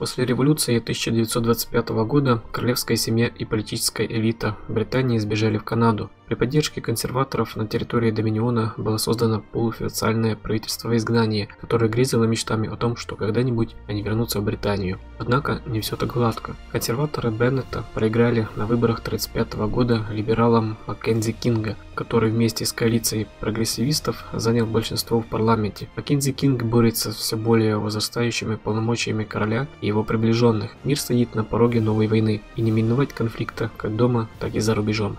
После революции 1925 года королевская семья и политическая элита Британии сбежали в Канаду. При поддержке консерваторов на территории Доминиона было создано полуофициальное правительство изгнания, которое грезило мечтами о том, что когда-нибудь они вернутся в Британию. Однако не все так гладко. Консерваторы Беннета проиграли на выборах 1935 года либералам Маккензи Кинга, который вместе с коалицией прогрессивистов занял большинство в парламенте. Маккензи Кинг борется с все более возрастающими полномочиями короля и его приближенных. Мир стоит на пороге новой войны, и не миновать конфликта как дома, так и за рубежом.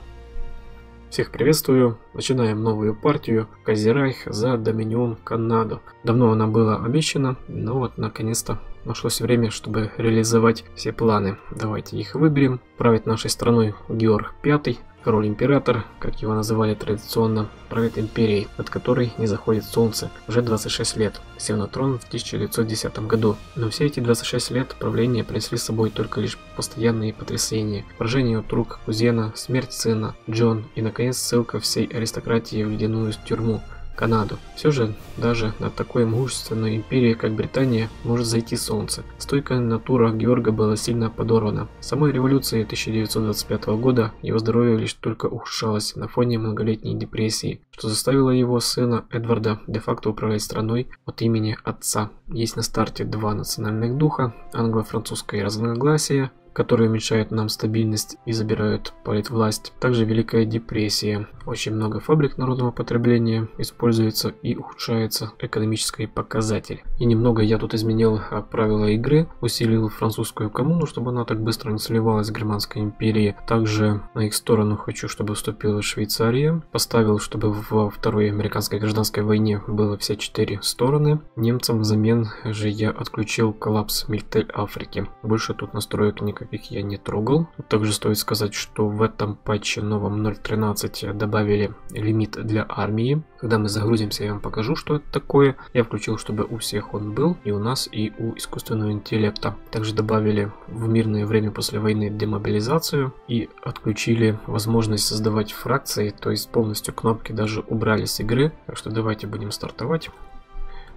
Всех приветствую, начинаем новую партию Кайзеррайх за Доминион Канаду. Давно она была обещана, но вот наконец-то нашлось время, чтобы реализовать все планы. Давайте их выберем. Правит нашей страной Георг Пятый, король-император, как его называли традиционно, правит империей, от которой не заходит солнце, уже 26 лет, сел на трон в 1910 году. Но все эти 26 лет правления принесли с собой только лишь постоянные потрясения: поражение от рук кузена, смерть сына Джон и, наконец, ссылка всей аристократии в ледяную тюрьму Канаду. Все же, даже на такой мужественной империи, как Британия, может зайти солнце. Стойкая натура Георга была сильно подорвана. С самой революции 1925 года его здоровье лишь только ухудшалось на фоне многолетней депрессии, что заставило его сына Эдварда де-факто управлять страной от имени отца. Есть на старте два национальных духа: англо-французское разногласие, которые уменьшают нам стабильность и забирают политвласть. Также Великая депрессия. Очень много фабрик народного потребления используется и ухудшается экономический показатель. И немного я тут изменил правила игры, усилил французскую коммуну, чтобы она так быстро не сливалась с Германской империей. Также на их сторону хочу, чтобы вступила Швейцария. Поставил, чтобы во Второй американской гражданской войне было все четыре стороны. Немцам взамен же я отключил коллапс Миттель Африки. Больше тут настроек никаких я не трогал. Также стоит сказать, что в этом патче новом 0.13 добавили лимит для армии. Когда мы загрузимся, я вам покажу, что это такое. Я включил, чтобы у всех он был, и у нас, и у искусственного интеллекта. Также добавили в мирное время после войны демобилизацию и отключили возможность создавать фракции, то есть полностью кнопки даже убрали с игры. Так что давайте будем стартовать.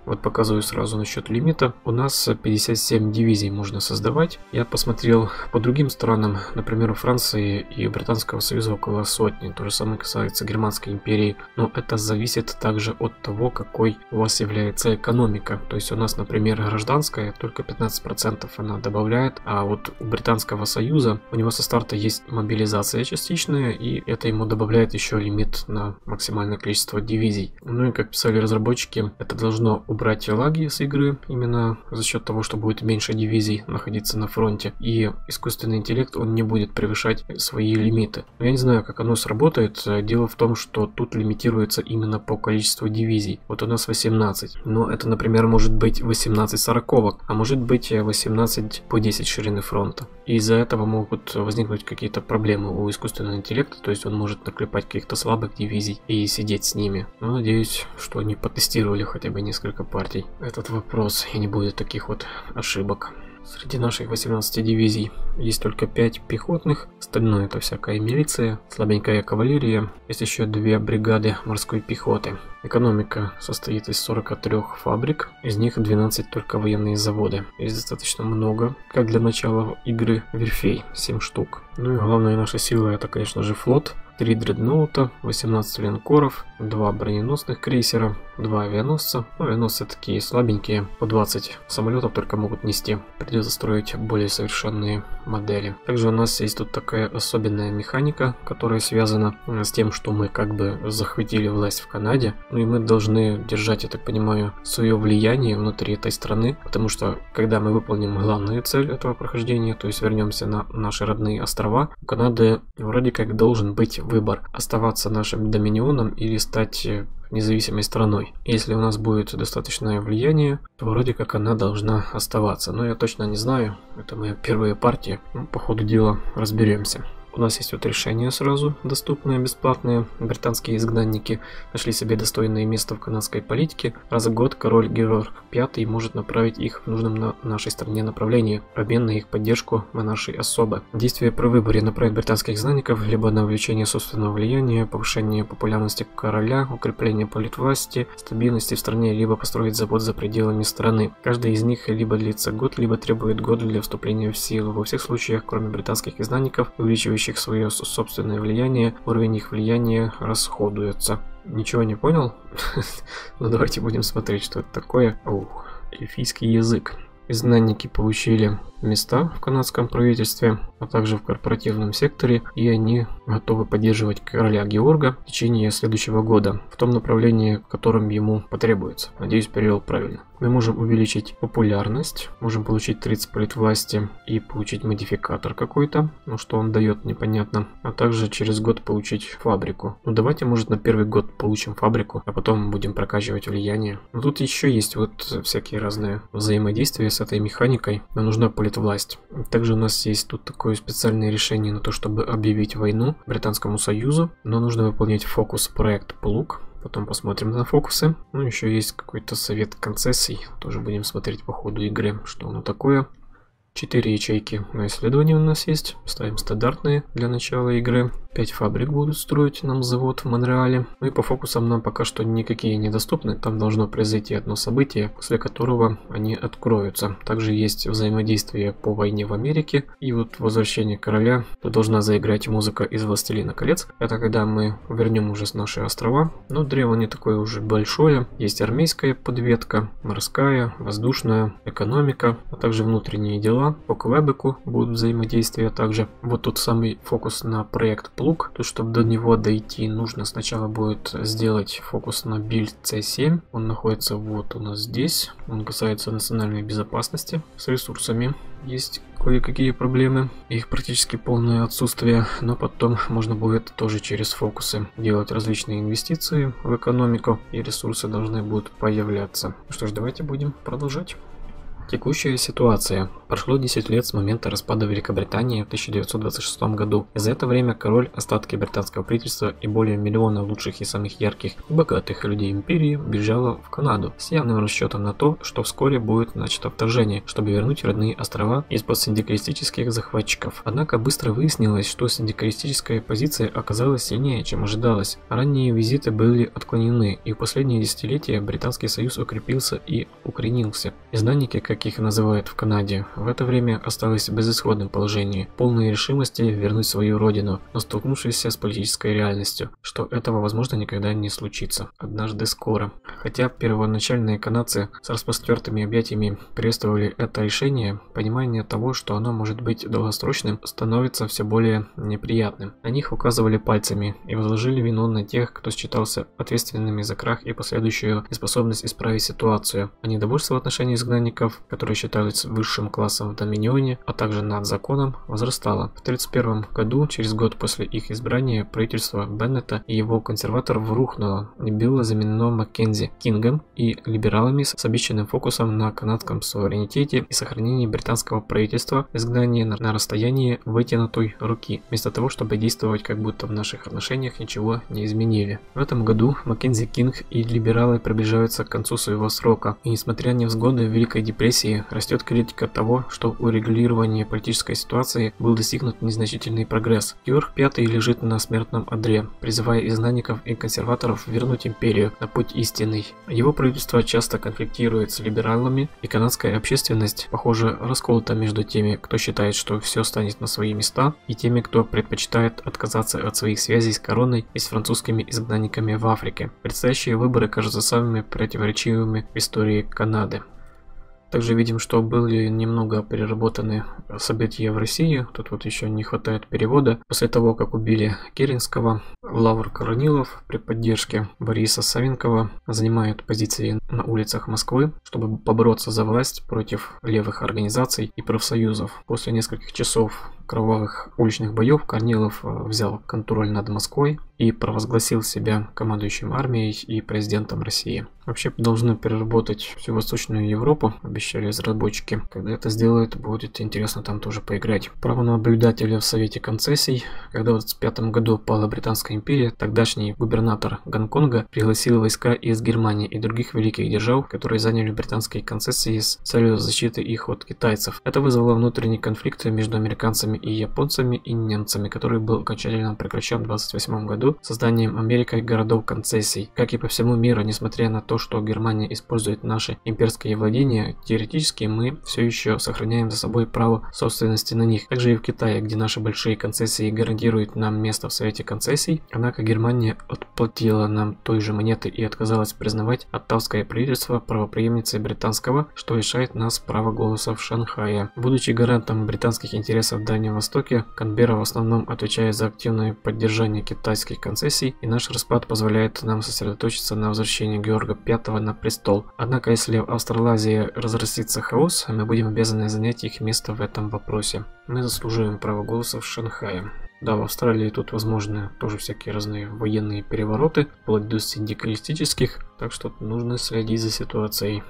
Вот показываю сразу насчет лимита. У нас 57 дивизий можно создавать. Я посмотрел по другим странам, например, у Франции и Британского Союза около сотни. То же самое касается Германской империи. Но это зависит также от того, какой у вас является экономика. То есть у нас, например, гражданская только 15% она добавляет. А вот у Британского Союза, у него со старта есть мобилизация частичная, и это ему добавляет еще лимит на максимальное количество дивизий. Ну и как писали разработчики, это должно убрать лаги с игры, именно за счет того, что будет меньше дивизий находиться на фронте, и искусственный интеллект, он не будет превышать свои лимиты. Но я не знаю, как оно сработает. Дело в том, что тут лимитируется именно по количеству дивизий. Вот у нас 18, но это, например, может быть 18 сороковок, а может быть 18 по 10 ширины фронта. И из-за этого могут возникнуть какие-то проблемы у искусственного интеллекта, то есть он может наклепать каких-то слабых дивизий и сидеть с ними. Но надеюсь, что они потестировали хотя бы несколько партий этот вопрос и не будет таких вот ошибок. Среди наших 18 дивизий есть только 5 пехотных, остальное это всякая милиция, слабенькая кавалерия, есть еще 2 бригады морской пехоты. Экономика состоит из 43 фабрик, из них 12 только военные заводы. Есть достаточно много, как для начала игры, верфей, 7 штук. Ну и главная наша сила это, конечно же, флот. 3 дредноута, 18 линкоров, 2 броненосных крейсера, 2 авианосца. Авианосцы такие слабенькие, по 20 самолетов только могут нести. Придется строить более совершенные модели. Также у нас есть тут такая особенная механика, которая связана с тем, что мы как бы захватили власть в Канаде. Ну и мы должны держать, я так понимаю, свое влияние внутри этой страны, потому что когда мы выполним главную цель этого прохождения, то есть вернемся на наши родные острова, у Канады вроде как должен быть выбор: оставаться нашим доминионом или стать независимой страной. Если у нас будет достаточное влияние, то вроде как она должна оставаться. Но я точно не знаю, это моя первая партия. Ну, по ходу дела разберемся. У нас есть вот решение сразу, доступное, бесплатное. Британские изгнанники нашли себе достойное место в канадской политике. Раз в год король Георг Пятый может направить их в нужном на нашей стране направлении, в обмен на их поддержку монаршей особы. Действие при выборе направить британских изгнанников либо на увеличение собственного влияния, повышение популярности короля, укрепление политвласти, стабильности в стране, либо построить завод за пределами страны. Каждый из них либо длится год, либо требует года для вступления в силу. Во всех случаях, кроме британских изгнанников, увеличивающих свое собственное влияние, уровень их влияния расходуется. Ничего не понял? Ну давайте будем смотреть, что это такое. Эльфийский язык. Изгнанники получили места в канадском правительстве, а также в корпоративном секторе, и они готовы поддерживать короля Георга в течение следующего года в том направлении, в котором ему потребуется. Надеюсь, перевел правильно. Мы можем увеличить популярность, можем получить 30 политвласти и получить модификатор какой-то, но что он дает, непонятно, а также через год получить фабрику. Ну давайте, может, на первый год получим фабрику, а потом будем прокачивать влияние. Но тут еще есть вот всякие разные взаимодействия с этой механикой, нам нужна политвласть. Также у нас есть тут такое специальное решение на то, чтобы объявить войну Британскому Союзу, но нужно выполнять фокус проект «Плуг». Потом посмотрим на фокусы. Ну, еще есть какой-то совет концессий. Тоже будем смотреть по ходу игры, что оно такое. 4 ячейки на исследование у нас есть. Ставим стандартные для начала игры. 5 фабрик будут строить нам завод в Монреале. Ну и по фокусам нам пока что никакие недоступны. Там должно произойти одно событие, после которого они откроются. Также есть взаимодействие по войне в Америке. И вот возвращение короля. Тут должна заиграть музыка из «Властелина колец». Это когда мы вернем уже с наши острова. Но древо не такое уже большое. Есть армейская подветка, морская, воздушная, экономика, а также внутренние дела. По Квебеку будут взаимодействия также. Вот тут самый фокус на проект «План». То, чтобы до него дойти, нужно сначала будет сделать фокус на бильд C7. Он находится вот у нас здесь. Он касается национальной безопасности. С ресурсами есть кое-какие проблемы. Их практически полное отсутствие. Но потом можно будет тоже через фокусы делать различные инвестиции в экономику. И ресурсы должны будут появляться. Что ж, давайте будем продолжать. Текущая ситуация. Прошло 10 лет с момента распада Великобритании в 1926 году. За это время король, остатки британского правительства и более миллиона лучших и самых ярких и богатых людей империи бежало в Канаду с явным расчетом на то, что вскоре будет начато вторжение, чтобы вернуть родные острова из-под синдикалистических захватчиков. Однако быстро выяснилось, что синдикалистическая позиция оказалась сильнее, чем ожидалось. Ранние визиты были отклонены, и в последние десятилетия Британский Союз укрепился и укоренился. Изгнанники, как их называют в Канаде, в это время осталось в безысходном положении, полной решимости вернуть свою родину, но столкнувшись с политической реальностью, что этого, возможно, никогда не случится. Однажды скоро. Хотя первоначальные канадцы с распростертыми объятиями приветствовали это решение, понимание того, что оно может быть долгосрочным, становится все более неприятным. На них указывали пальцами и возложили вину на тех, кто считался ответственными за крах и последующую неспособность исправить ситуацию. А недовольство в отношении изгнанников, которые считались высшим классом в Доминионе, а также над законом, возрастало. В 1931 году, через год после их избрания, правительство Беннета и его консерваторов рухнуло и было заменено Маккензи Кингом и либералами с обещанным фокусом на канадском суверенитете и сохранении британского правительства в изгнании на расстоянии вытянутой руки, вместо того, чтобы действовать, как будто в наших отношениях ничего не изменили. В этом году Маккензи Кинг и либералы приближаются к концу своего срока, и несмотря на невзгоды Великой депрессии, растет критика того, что у регулирования политической ситуации был достигнут незначительный прогресс. Георг Пятый лежит на смертном одре, призывая изгнанников и консерваторов вернуть империю на путь истинный. Его правительство часто конфликтирует с либералами, и канадская общественность, похоже, расколота между теми, кто считает, что все станет на свои места, и теми, кто предпочитает отказаться от своих связей с короной и с французскими изгнанниками в Африке. Предстоящие выборы кажутся самыми противоречивыми в истории Канады. Также видим, что были немного переработаны события в России. Тут вот еще не хватает перевода. После того, как убили Керенского, Лавр Корнилов при поддержке Бориса Савенкова занимает позиции на улицах Москвы, чтобы побороться за власть против левых организаций и профсоюзов. После нескольких часов кровавых уличных боев Корнилов взял контроль над Москвой и провозгласил себя командующим армией и президентом России. Вообще должны переработать всю Восточную Европу, обещали разработчики. Когда это сделают, будет интересно там тоже поиграть. Право наблюдателя в Совете концессий. Когда в 1925 году пала Британская империя, тогдашний губернатор Гонконга пригласил войска из Германии и других великих держав, которые заняли британские концессии с целью защиты их от китайцев. Это вызвало внутренние конфликты между американцами и японцами и немцами, который был окончательно прекращен в 1928 году созданием Америкой городов концессий. Как и по всему миру, несмотря на то, что Германия использует наши имперские владения, теоретически мы все еще сохраняем за собой право собственности на них. Также и в Китае, где наши большие концессии гарантируют нам место в Совете концессий, однако Германия отплатила нам той же монеты и отказалась признавать оттавское правительство правопреемницей британского, что лишает нас права голоса в Шанхае. Будучи гарантом британских интересов в Дальнем Востоке, Канберра в основном отвечает за активное поддержание китайских концессий, и наш распад позволяет нам сосредоточиться на возвращении Георга Пятого на престол. Однако, если в Австралазии разрастится хаос, мы будем обязаны занять их место в этом вопросе. Мы заслуживаем право голоса в Шанхае. Да, в Австралии тут возможны тоже всякие разные военные перевороты, вплоть до синдикалистических, так что нужно следить за ситуацией.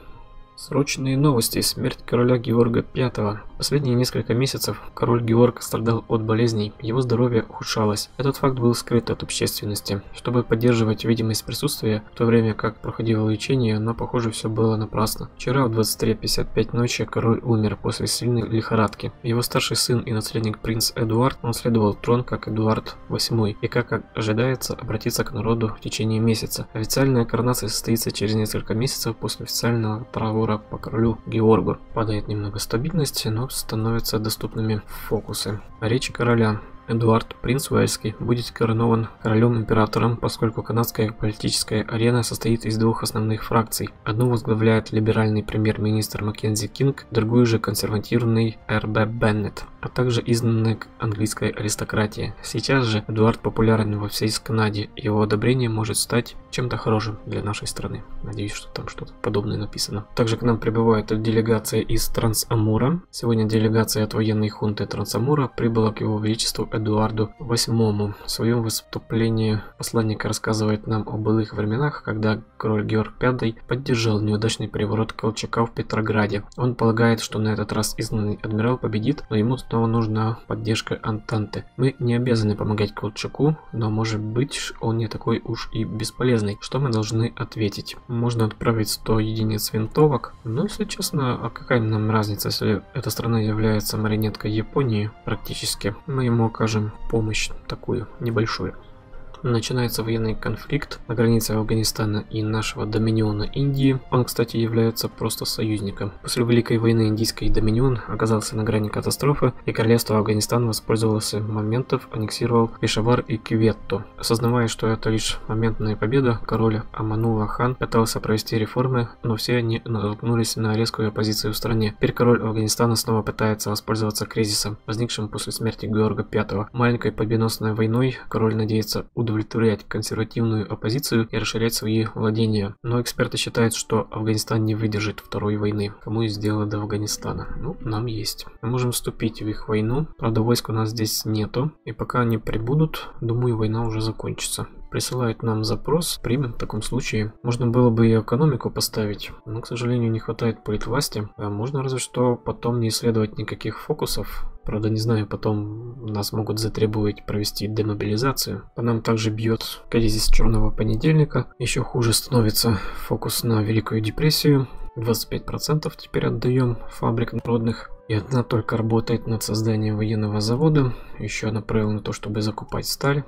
Срочные новости. Смерть короля Георга Пятого. Последние несколько месяцев король Георг страдал от болезней, его здоровье ухудшалось. Этот факт был скрыт от общественности, чтобы поддерживать видимость присутствия, в то время как проходило лечение, но похоже все было напрасно. Вчера в 23:55 ночи король умер после сильной лихорадки. Его старший сын и наследник принц Эдуард унаследовал трон как Эдуард VIII и, как ожидается, обратится к народу в течение месяца. Официальная коронация состоится через несколько месяцев после официального правового по королю Георгу. Падает немного стабильности, но становятся доступными фокусы. Речь короля. Эдуард, принц Уэльский, будет коронован королем-императором, поскольку канадская политическая арена состоит из двух основных фракций. Одну возглавляет либеральный премьер-министр Маккензи Кинг, другую же консервативный Р.Б. Беннет, а также изгнанная английская аристократия. Сейчас же Эдуард популярен во всей Канаде, и его одобрение может стать чем-то хорошим для нашей страны. Надеюсь, что там что-то подобное написано. Также к нам прибывает делегация из Трансамура. Сегодня делегация от военной хунты Трансамура прибыла к его величеству Эдуарду VIII. В своем выступлении посланник рассказывает нам о былых временах, когда король Георг V поддержал неудачный переворот Колчака в Петрограде. Он полагает, что на этот раз изгнанный адмирал победит, но ему снова нужна поддержка Антанты. Мы не обязаны помогать Колчаку, но может быть он не такой уж и бесполезный. Что мы должны ответить? Можно отправить 100 единиц винтовок, но если честно, а какая нам разница, если эта страна является марионеткой Японии практически? Мы ему скажем, помощь такую небольшую. Начинается военный конфликт на границе Афганистана и нашего доминиона Индии. Он, кстати, является просто союзником. После Великой войны индийский доминион оказался на грани катастрофы, и королевство Афганистан воспользовалось моментом, аннексировал Пешавар и Кюветту. Осознавая, что это лишь моментная победа, король Аманулла Хан пытался провести реформы, но все они натолкнулись на резкую оппозицию в стране. Теперь король Афганистана снова пытается воспользоваться кризисом, возникшим после смерти Георга V. Маленькой победоносной войной король надеется удовлетворять консервативную оппозицию и расширять свои владения. Но эксперты считают, что Афганистан не выдержит второй войны. Кому есть дело до Афганистана? Ну, нам есть. Мы можем вступить в их войну. Правда, войск у нас здесь нету. И пока они прибудут, думаю, война уже закончится. Присылают нам запрос, примем в таком случае. Можно было бы и экономику поставить, но, к сожалению, не хватает политвласти. А можно разве что потом не исследовать никаких фокусов. Правда, не знаю, потом нас могут затребовать провести демобилизацию. По нам также бьет кризис черного понедельника. Еще хуже становится фокус на Великую депрессию. 25% теперь отдаем фабрик народных. И одна только работает над созданием военного завода. Еще направила на то, чтобы закупать сталь.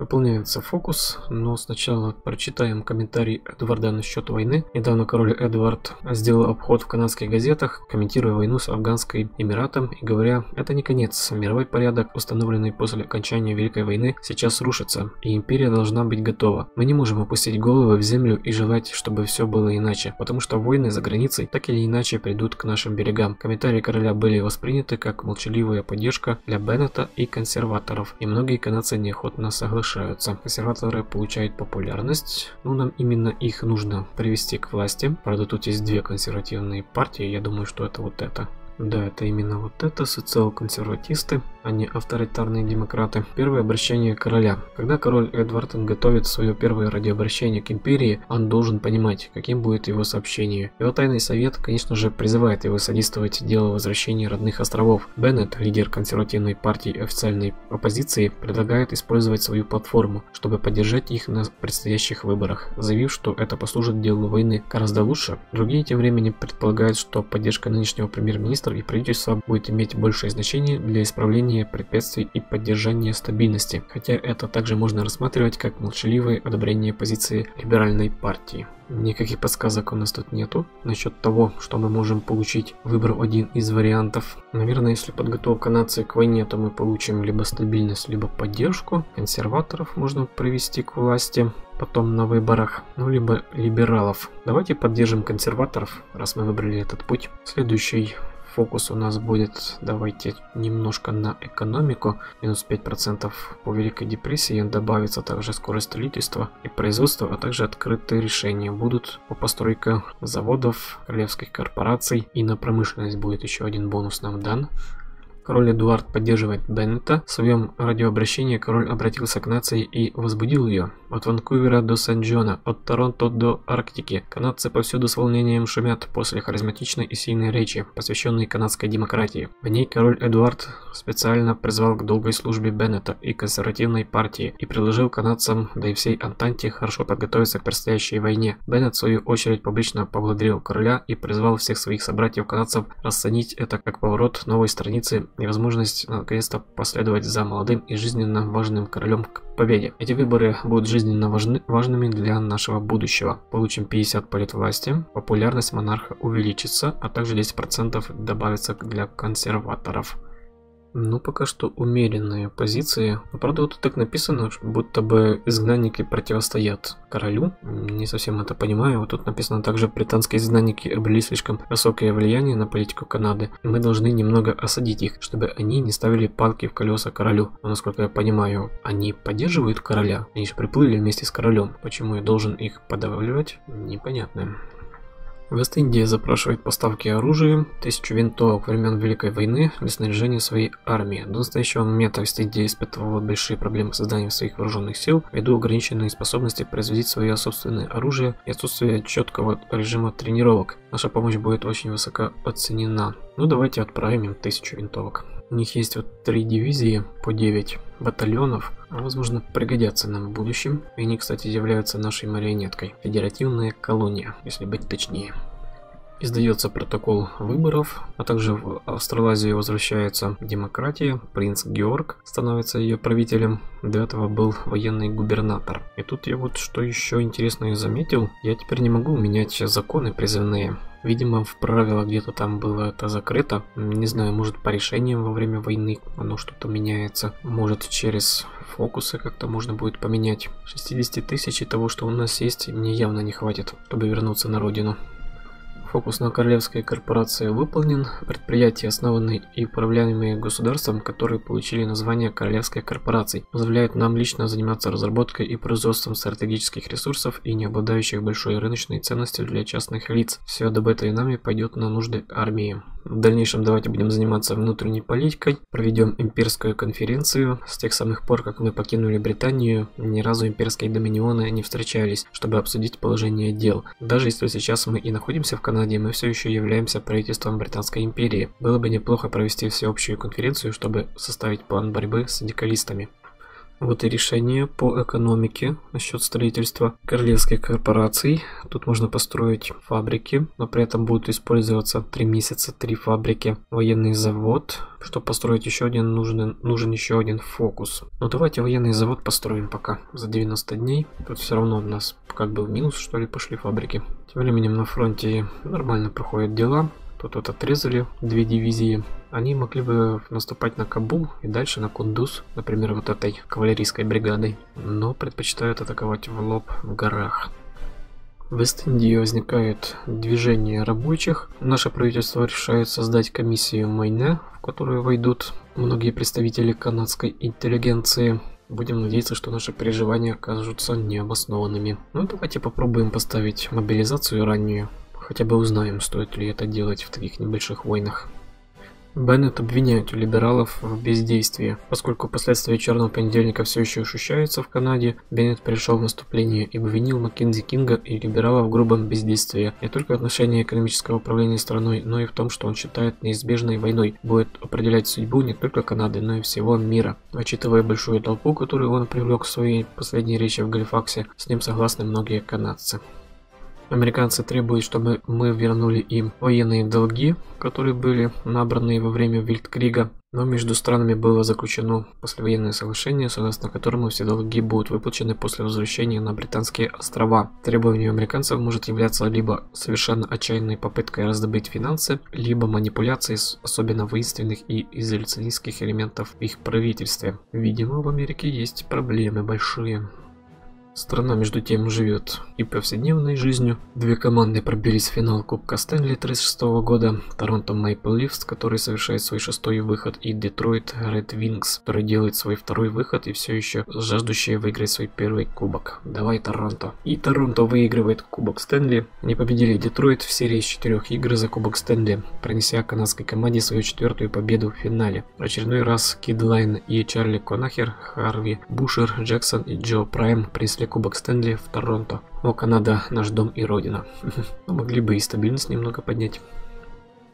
Выполняется фокус, но сначала прочитаем комментарий Эдварда насчет войны. Недавно король Эдвард сделал обход в канадских газетах, комментируя войну с Афганским Эмиратом и говоря, это не конец, мировой порядок, установленный после окончания Великой войны, сейчас рушится, и империя должна быть готова. Мы не можем опустить головы в землю и желать, чтобы все было иначе, потому что войны за границей так или иначе придут к нашим берегам. Комментарии короля были восприняты как молчаливая поддержка для Беннета и консерваторов, и многие канадцы неохотно соглашаются. Консерваторы получают популярность, но нам именно их нужно привести к власти. Правда, тут есть две консервативные партии, я думаю, что это вот это. Да, это именно вот это, социал-консерватисты, а не авторитарные демократы. Первое обращение короля. Когда король Эдвард готовит свое первое радиообращение к империи, он должен понимать, каким будет его сообщение. Его тайный совет, конечно же, призывает его содействовать делу возвращения родных островов. Беннет, лидер консервативной партии официальной оппозиции, предлагает использовать свою платформу, чтобы поддержать их на предстоящих выборах, заявив, что это послужит делу войны гораздо лучше. Другие тем временем предполагают, что поддержка нынешнего премьер-министра и правительство будет иметь большее значение для исправления препятствий и поддержания стабильности, хотя это также можно рассматривать как молчаливое одобрение позиции либеральной партии. Никаких подсказок у нас тут нету насчет того, что мы можем получить, выбрав один из вариантов. Наверное, если подготовка нации к войне, то мы получим либо стабильность, либо поддержку. Консерваторов можно привести к власти потом на выборах, ну либо либералов. Давайте поддержим консерваторов, раз мы выбрали этот путь. Следующий фокус у нас будет, давайте немножко на экономику, минус 5% по Великой депрессии, добавится также скорость строительства и производства, а также открытые решения будут по постройке заводов, королевских корпораций, и на промышленность будет еще один бонус нам дан. Король Эдуард поддерживает Беннета. В своем радиообращении король обратился к нации и возбудил ее. От Ванкувера до Сен-Джона, от Торонто до Арктики, канадцы повсюду с волнением шумят после харизматичной и сильной речи, посвященной канадской демократии. В ней король Эдуард специально призвал к долгой службе Беннета и консервативной партии и предложил канадцам, да и всей Антанте, хорошо подготовиться к предстоящей войне. Беннет, в свою очередь, публично поблагодарил короля и призвал всех своих собратьев-канадцев расценить это как поворот новой страницы и возможность наконец-то последовать за молодым и жизненно важным королем к победе. Эти выборы будут жизненно важными для нашего будущего. Получим 50 политвласти, популярность монарха увеличится, а также 10% добавится для консерваторов. Ну, пока что умеренные позиции. Но, правда, вот так написано, будто бы изгнанники противостоят королю. Не совсем это понимаю. Вот тут написано также: британские изгнанники обрели слишком высокое влияние на политику Канады. Мы должны немного осадить их, чтобы они не ставили палки в колеса королю. Но, насколько я понимаю, они поддерживают короля. Они же приплыли вместе с королем. Почему я должен их подавливать? Непонятно. Вестиндия запрашивает поставки оружия, 1000 винтовок времен Великой войны для снаряжения своей армии. До настоящего момента Вестиндия испытывала большие проблемы с созданием своих вооруженных сил, ввиду ограниченной способности производить свое собственное оружие и отсутствие четкого режима тренировок. Наша помощь будет очень высоко оценена. Ну давайте отправим им 1000 винтовок. У них есть вот 3 дивизии по 9 батальонов, возможно, пригодятся нам в будущем. И они, кстати, являются нашей марионеткой. Федеративная колония, если быть точнее. Издается протокол выборов, а также в Австралазию возвращается демократия. Принц Георг становится ее правителем. До этого был военный губернатор. И тут я вот что еще интересное заметил. Я теперь не могу менять законы призывные. Видимо, в правилах где-то там было это закрыто. Не знаю, может, по решениям во время войны оно что-то меняется. Может, через фокусы как-то можно будет поменять. 60 000 и того, что у нас есть, мне явно не хватит, чтобы вернуться на родину. Фокус на королевской корпорации выполнен. Предприятия, основанные и управляемые государством, которые получили название королевской корпорации, позволяют нам лично заниматься разработкой и производством стратегических ресурсов и не обладающих большой рыночной ценностью для частных лиц. Все добытое нами пойдет на нужды армии. В дальнейшем давайте будем заниматься внутренней политикой, проведем имперскую конференцию. С тех самых пор, как мы покинули Британию, ни разу имперские доминионы не встречались, чтобы обсудить положение дел. Даже если сейчас мы и находимся в Канаде, мы все еще являемся правительством Британской империи. Было бы неплохо провести всеобщую конференцию, чтобы составить план борьбы с радикалистами. Вот и решение по экономике насчет строительства королевских корпораций. Тут можно построить фабрики, но при этом будут использоваться 3 месяца, 3 фабрики, военный завод. Чтобы построить еще один, нужен еще один фокус. Но давайте военный завод построим пока за 90 дней. Тут все равно у нас как был минус, что ли, пошли фабрики. Тем временем на фронте нормально проходят дела. Тут вот отрезали 2 дивизии. Они могли бы наступать на Кабул и дальше на Кундуз, например, вот этой кавалерийской бригадой, но предпочитают атаковать в лоб в горах. В Вест-Индии возникает движение рабочих. Наше правительство решает создать комиссию Майне, в которую войдут многие представители канадской интеллигенции. Будем надеяться, что наши переживания окажутся необоснованными. Ну давайте попробуем поставить мобилизацию раннюю. Хотя бы узнаем, стоит ли это делать в таких небольших войнах. Беннет обвиняют либералов в бездействии. Поскольку последствия черного понедельника все еще ощущаются в Канаде, Беннет пришел в наступление и обвинил Маккензи Кинга и либералов в грубом бездействии не только в отношении экономического управления страной, но и в том, что он считает неизбежной войной, будет определять судьбу не только Канады, но и всего мира. Учитывая большую толпу, которую он привлек в своей последней речи в Галифаксе, с ним согласны многие канадцы. Американцы требуют, чтобы мы вернули им военные долги, которые были набраны во время Вельткрига, но между странами было заключено послевоенное соглашение, согласно которому все долги будут выплачены после возвращения на Британские острова. Требованием американцев может являться либо совершенно отчаянной попыткой раздобыть финансы, либо манипуляцией особенно воинственных и изоляционистских элементов в их правительстве. Видимо, в Америке есть проблемы большие. Страна между тем живет и повседневной жизнью. Две команды пробились в финал Кубка Стэнли 1936 года. Торонто Мейпл Лифс, который совершает свой шестой выход, и Детройт Ред Уингз, который делает свой второй выход и все еще жаждущие выиграть свой первый кубок. Давай, Торонто. И Торонто выигрывает Кубок Стэнли. Они победили Детройт в серии из 4 игр за Кубок Стэнли, принеся канадской команде свою 4-ю победу в финале. В очередной раз Кидлайн и Чарли Конахер, Харви Бушер, Джексон и Джо Прайм принесли Кубок Стэнли в Торонто. О, Канада, наш дом и родина. Могли бы и стабильность немного поднять.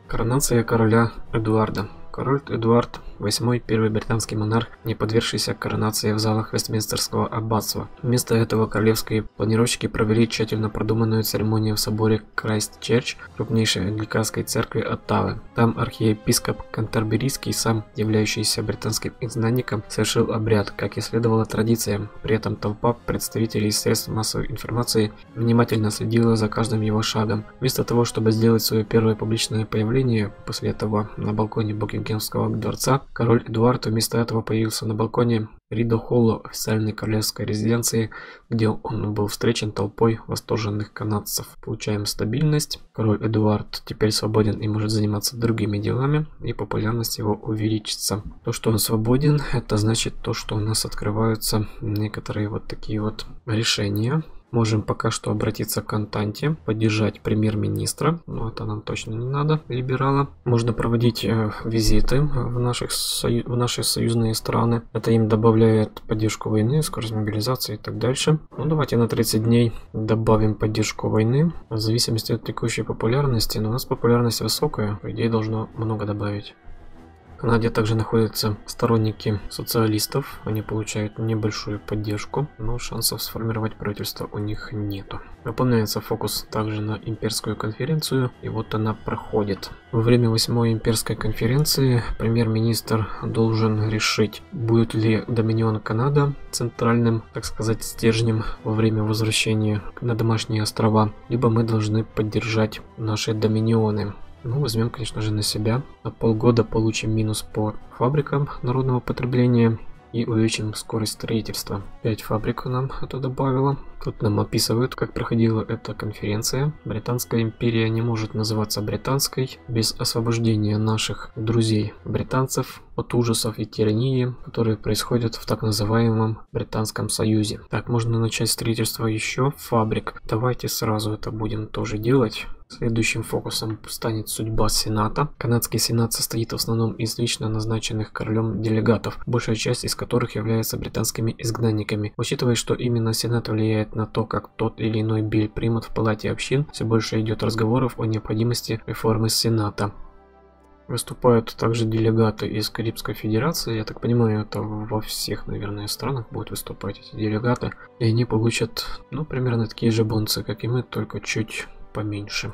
Коронация короля Эдварда. Король Эдвард VIII, первый британский монарх, не подвергшийся коронации в залах Вестминстерского аббатства. Вместо этого королевские планировщики провели тщательно продуманную церемонию в соборе Крайст Черч, крупнейшей англиканской церкви Оттавы. Там архиепископ Кантерберийский, сам являющийся британским изгнанником, совершил обряд, как и следовало традициям. При этом толпа представителей средств массовой информации внимательно следила за каждым его шагом. Вместо того, чтобы сделать свое первое публичное появление после этого на балконе Букингемского дворца, король Эдуард вместо этого появился на балконе Ридо Холла, официальной королевской резиденции, где он был встречен толпой восторженных канадцев. Получаем стабильность. Король Эдуард теперь свободен и может заниматься другими делами, и популярность его увеличится. То, что он свободен, это значит то, что у нас открываются некоторые вот такие вот решения. Можем пока что обратиться к Антанте, поддержать премьер-министра, но это нам точно не надо, либерала. Можно проводить визиты в наши союзные страны, это им добавляет поддержку войны, скорость мобилизации и так дальше. Ну давайте на 30 дней добавим поддержку войны, в зависимости от текущей популярности, но у нас популярность высокая, по идее должно много добавить. В Канаде также находятся сторонники социалистов, они получают небольшую поддержку, но шансов сформировать правительство у них нету. Выполняется фокус также на имперскую конференцию, и вот она проходит. Во время 8-й имперской конференции премьер-министр должен решить, будет ли Доминион Канада центральным, так сказать, стержнем во время возвращения на домашние острова, либо мы должны поддержать наши доминионы. Ну, возьмем, конечно же, на себя. На полгода получим минус по фабрикам народного потребления и увеличим скорость строительства. 5 фабрик нам это добавило. Тут нам описывают, как проходила эта конференция. Британская империя не может называться британской без освобождения наших друзей-британцев от ужасов и тирании, которые происходят в так называемом Британском Союзе. Так, можно начать строительство еще фабрик. Давайте сразу это будем тоже делать. Следующим фокусом станет судьба Сената. Канадский Сенат состоит в основном из лично назначенных королем делегатов, большая часть из которых является британскими изгнанниками. Учитывая, что именно Сенат влияет на то, как тот или иной биль примут в палате общин, все больше идет разговоров о необходимости реформы Сената. Выступают также делегаты из Карибской Федерации, я так понимаю, это во всех, наверное, странах будут выступать эти делегаты, и они получат, ну, примерно такие же бонусы, как и мы, только чуть поменьше.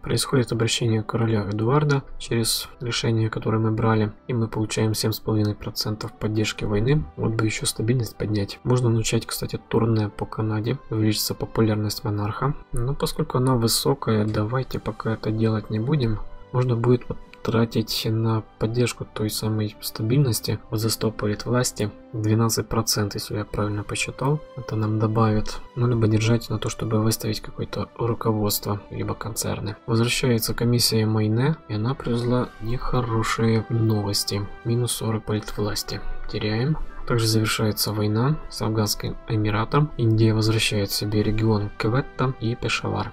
Происходит обращение короля Эдуарда через решение, которое мы брали, и мы получаем 7,5% поддержки войны. Вот бы еще стабильность поднять. Можно начать, кстати, турне по Канаде, увеличится популярность монарха. Но поскольку она высокая, давайте пока это делать не будем. Можно будет тратить на поддержку той самой стабильности, вот застопорит власти 12%, если я правильно посчитал, это нам добавит, ну либо держать на то, чтобы выставить какое-то руководство, либо концерны. Возвращается комиссия Майне, и она привезла нехорошие новости, минус 40% власти, теряем. Также завершается война с Афганским Эмиратом, Индия возвращает себе регион Кветта и Пешавар.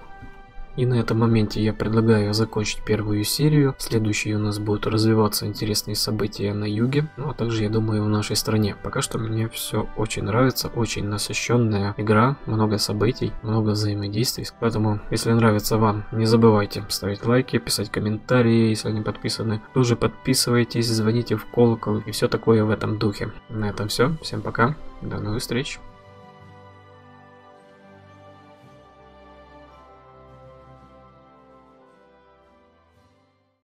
И на этом моменте я предлагаю закончить первую серию. В следующей у нас будут развиваться интересные события на юге, ну а также, я думаю, в нашей стране. Пока что мне все очень нравится, очень насыщенная игра, много событий, много взаимодействий. Поэтому, если нравится вам, не забывайте ставить лайки, писать комментарии, если не подписаны. Тоже подписывайтесь, звоните в колокол и все такое в этом духе. На этом все. Всем пока, до новых встреч.